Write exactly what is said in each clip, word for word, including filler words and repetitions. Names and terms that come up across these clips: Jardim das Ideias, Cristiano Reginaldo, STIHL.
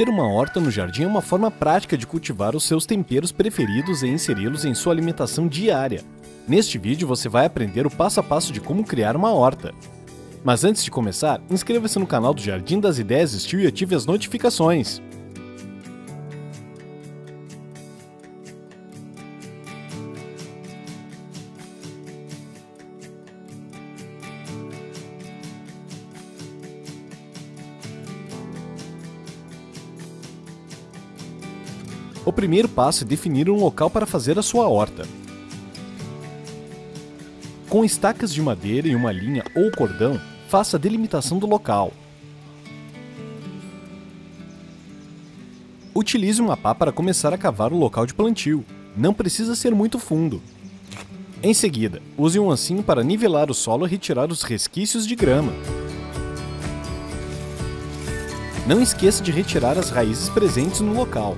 Ter uma horta no jardim é uma forma prática de cultivar os seus temperos preferidos e inseri-los em sua alimentação diária. Neste vídeo você vai aprender o passo a passo de como criar uma horta. Mas antes de começar, inscreva-se no canal do Jardim das Ideias S T I H L e ative as notificações. O primeiro passo é definir um local para fazer a sua horta. Com estacas de madeira e uma linha ou cordão, faça a delimitação do local. Utilize uma pá para começar a cavar o local de plantio. Não precisa ser muito fundo. Em seguida, use um ancinho para nivelar o solo e retirar os resquícios de grama. Não esqueça de retirar as raízes presentes no local.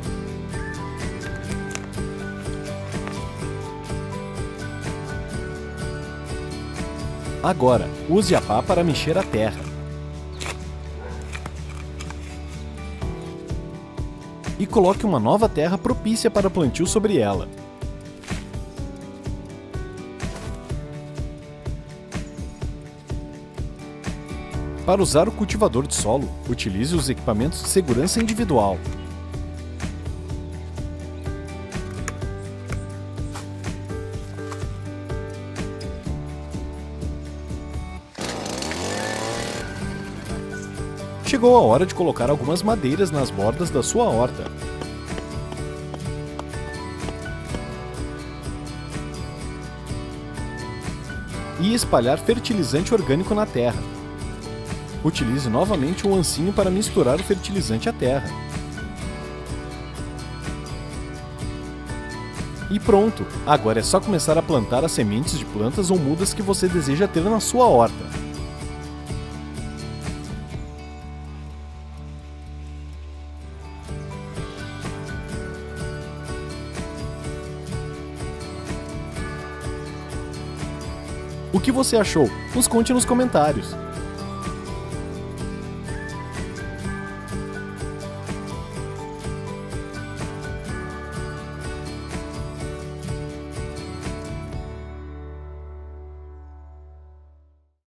Agora, use a pá para mexer a terra. E coloque uma nova terra propícia para plantio sobre ela. Para usar o cultivador de solo, utilize os equipamentos de segurança individual. Chegou a hora de colocar algumas madeiras nas bordas da sua horta. E espalhar fertilizante orgânico na terra. Utilize novamente o ancinho para misturar o fertilizante à terra. E pronto! Agora é só começar a plantar as sementes de plantas ou mudas que você deseja ter na sua horta. O que você achou? Nos conte nos comentários.